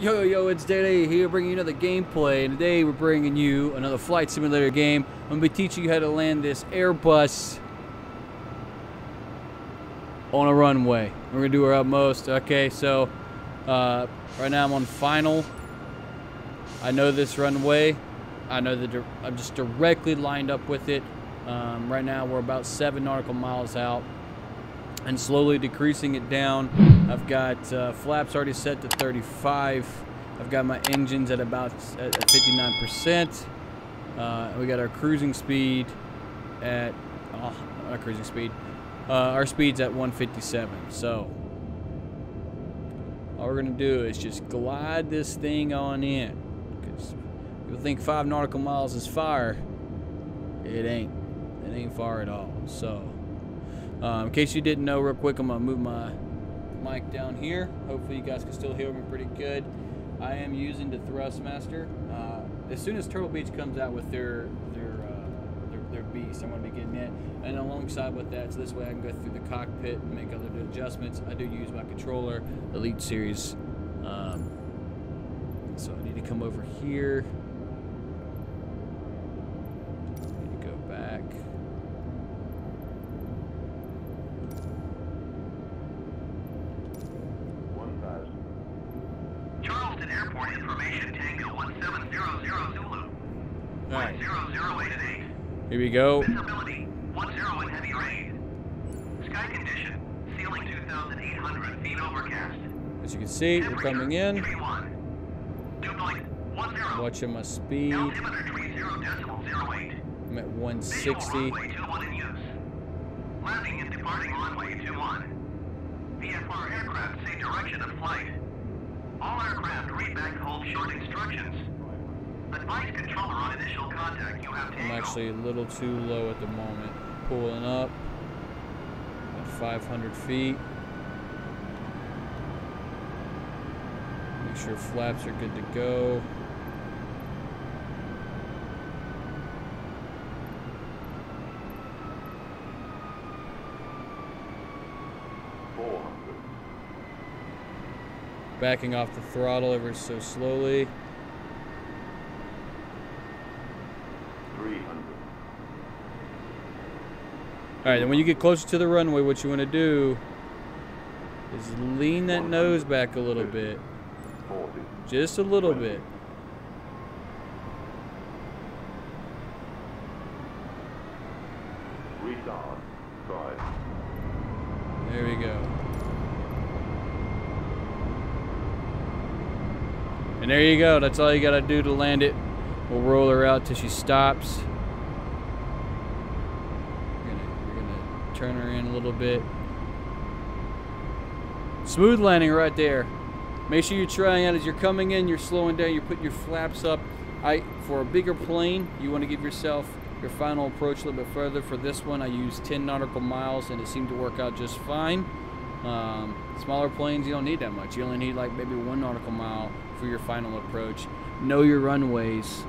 Yo, it's Day here, bringing you another gameplay, and today we're bringing you another flight simulator game. I'm going to be teaching you how to land this Airbus on a runway. We're going to do our utmost. Okay, so right now I'm on final. I know this runway. I know that I'm just directly lined up with it. Right now we're about 7 nautical miles out and slowly decreasing it down. I've got flaps already set to 35. I've got my engines at about 59%. We got our cruising speed at our speed's at 157. So all we're gonna do is just glide this thing on in, because people think 5 nautical miles is far. It ain't. It ain't far at all. So in case you didn't know, real quick, I'm gonna move my mic down here. Hopefully you guys can still hear me pretty good. I am using the Thrustmaster. As soon as Turtle Beach comes out with their beast, I'm gonna be getting it, and alongside with that, so this way I can go through the cockpit and make other adjustments. I do use my controller, Elite Series. So I need to come over here. Need to go back. Airport information, Tango 1700 Zulu. All right. 008 here we go. Visibility 10 in heavy rain. Sky condition ceiling 2,800 feet overcast. As you can see, we're coming in. Watching my speed. I'm at 160. Landing and departing runway 21. VFR aircraft say direction of flight. All aircraft read back to hold short instructions. Advise controller on initial contact. You have to. I'm actually a little too low at the moment. Pulling up at 500 feet. Make sure flaps are good to go. Backing off the throttle ever so slowly. 300. Alright, and when you get closer to the runway, what you want to do is lean that nose back a little bit. 40. Just a little 20. Bit. Retard. 5. There we go. And there you go, that's all you gotta do to land it. We'll roll her out till she stops. We're gonna turn her in a little bit. Smooth landing right there. Make sure you're trying out as you're coming in, you're slowing down, you're putting your flaps up. For a bigger plane, you wanna give yourself your final approach a little bit further. For this one, I used 10 nautical miles and it seemed to work out just fine. Smaller planes, you don't need that much. You only need like maybe 1 nautical mile for your final approach. Know your runways.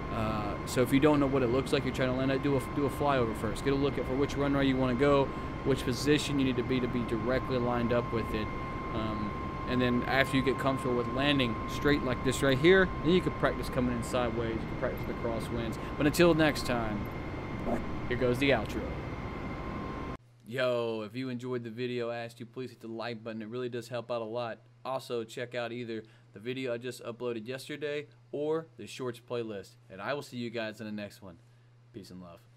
So if you don't know what it looks like you're trying to land at, do a flyover first. Get a look at for which runway you want to go, which position you need to be directly lined up with it. And then after you get comfortable with landing straight like this right here, then you can practice coming in sideways. You can practice the crosswinds. But until next time, here goes the outro. Yo, if you enjoyed the video, I asked you please hit the like button. It really does help out a lot. Also, check out either the video I just uploaded yesterday or the shorts playlist. And I will see you guys in the next one. Peace and love.